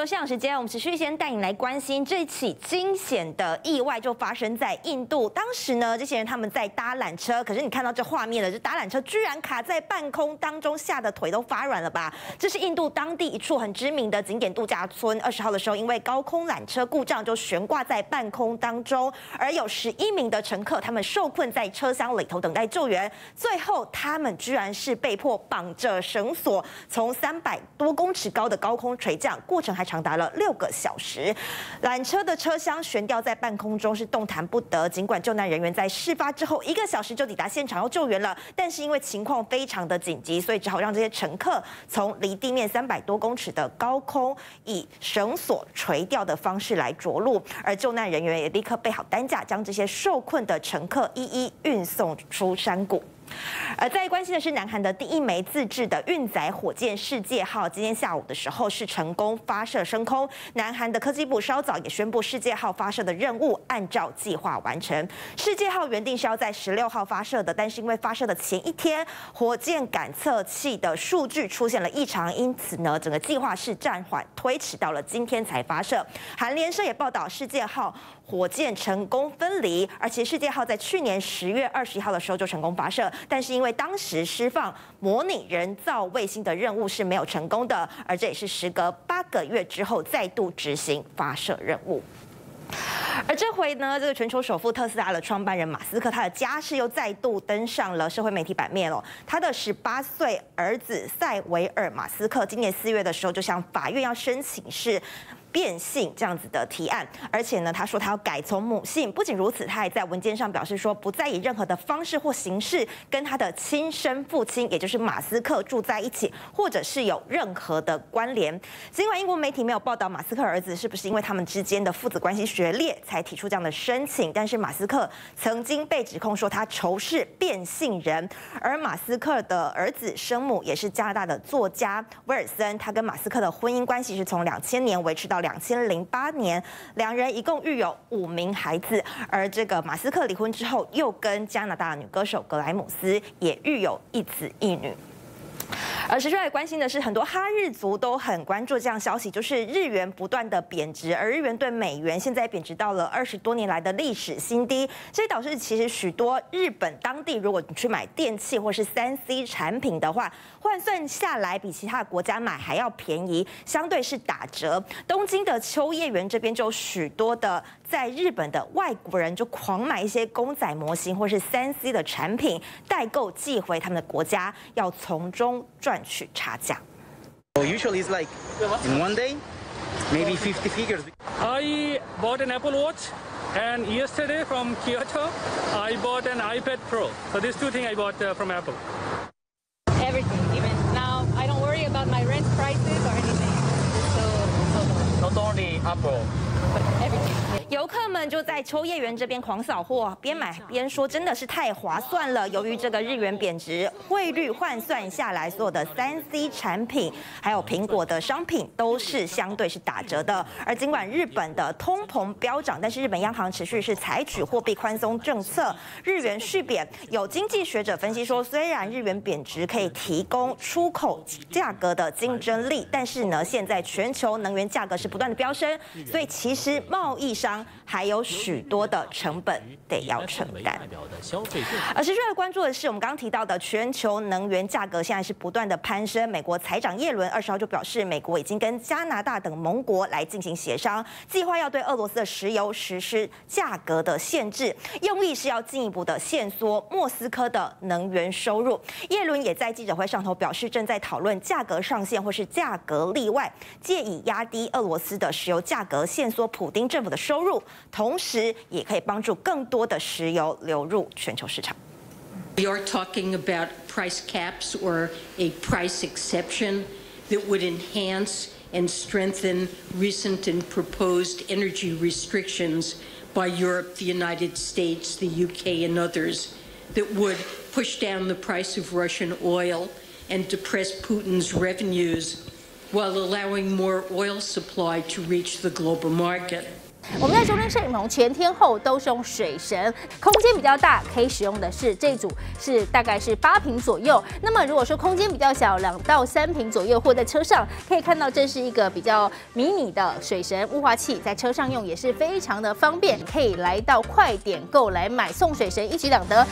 球现场时间，我们持续先带你来关心这起惊险的意外，就发生在印度。当时呢，这些人他们在搭缆车，可是你看到这画面了，这搭缆车居然卡在半空当中，吓得腿都发软了吧？这是印度当地一处很知名的景点度假村，20号的时候，因为高空缆车故障就悬挂在半空当中，而有11名的乘客他们受困在车厢里头等待救援，最后他们居然是被迫绑着绳索从300多公尺高的高空垂降。 过程还长达了6个小时，缆车的车厢悬吊在半空中，是动弹不得。尽管救难人员在事发之后1个小时就抵达现场要救援了，但是因为情况非常的紧急，所以只好让这些乘客从离地面300多公尺的高空以绳索垂吊的方式来着陆。而救难人员也立刻备好担架，将这些受困的乘客一一运送出山谷。 而在关心的是，南韩的第一枚自制的运载火箭世界号，今天下午的时候是成功发射升空。南韩的科技部稍早也宣布，世界号发射的任务按照计划完成。世界号原定是要在16号发射的，但是因为发射的前一天，火箭感测器的数据出现了异常，因此呢，整个计划是暂缓推迟到了今天才发射。韩联社也报道，世界号火箭成功分离，而且世界号在去年10月21号的时候就成功发射。 但是因为当时释放模拟人造卫星的任务是没有成功的，而这也是时隔8个月之后再度执行发射任务。 而这回呢，这个全球首富特斯拉的创办人马斯克，他的家世又再度登上了社会媒体版面了。他的18岁儿子塞维尔·马斯克，今年4月的时候就向法院要申请是变性这样子的提案，而且呢，他说他要改从母姓。不仅如此，他还在文件上表示说，不再以任何的方式或形式跟他的亲生父亲，也就是马斯克住在一起，或者是有任何的关联。尽管英国媒体没有报道马斯克儿子是不是因为他们之间的父子关系决裂。 才提出这样的申请，但是马斯克曾经被指控说他仇视变性人，而马斯克的儿子生母也是加拿大的作家威尔森，他跟马斯克的婚姻关系是从2000年维持到2008年，两人一共育有5名孩子，而这个马斯克离婚之后，又跟加拿大女歌手格莱姆斯也育有1子1女。 而持续来关心的是，很多哈日族都很关注这样消息，就是日元不断的贬值，而日元对美元现在贬值到了20多年来的历史新低，所以导致其实许多日本当地，如果你去买电器或是3C 产品的话，换算下来比其他国家买还要便宜，相对是打折。东京的秋叶原这边就有许多的在日本的外国人就狂买一些公仔模型或是3C 的产品，代购寄回他们的国家，要从中赚 去差价。Usually it's like in one day, maybe 50 figures. I bought an Apple Watch, and yesterday from Kyoto, I bought an iPad Pro. So these two things I bought from Apple. Everything, even now, I don't worry about my rent prices or anything. So not only Apple, but everything. 游客们就在秋叶原这边狂扫货，边买边说真的是太划算了。由于这个日元贬值，汇率换算下来，所有的3C 产品还有苹果的商品都是相对是打折的。而尽管日本的通膨飙涨，但是日本央行持续是采取货币宽松政策，日元续贬。有经济学者分析说，虽然日元贬值可以提供出口价格的竞争力，但是呢，现在全球能源价格是不断的飙升，所以其实贸易商 还有许多的成本得要承担。而持续来关注的是，我们刚刚提到的全球能源价格现在是不断的攀升。美国财长耶伦20号就表示，美国已经跟加拿大等盟国来进行协商，计划要对俄罗斯的石油实施价格的限制，用意是要进一步的限缩莫斯科的能源收入。耶伦也在记者会上头表示，正在讨论价格上限或是价格例外，借以压低俄罗斯的石油价格，限缩普丁政府的收入。 同时，也可以帮助更多的石油流入全球市场。We are talking about price caps or a price exception that would enhance and strengthen recent and proposed energy restrictions by Europe, the United States, the UK, and others that would push down the price of Russian oil and depress Putin's revenues while allowing more oil supply to reach the global market. 我们在收听摄影棚全天候都是用水神，空间比较大可以使用的是这组，是大概是8坪左右。那么如果说空间比较小，2到3坪左右，或在车上可以看到，这是一个比较迷你的水神雾化器，在车上用也是非常的方便，可以来到快点购来买，送水神一举两得。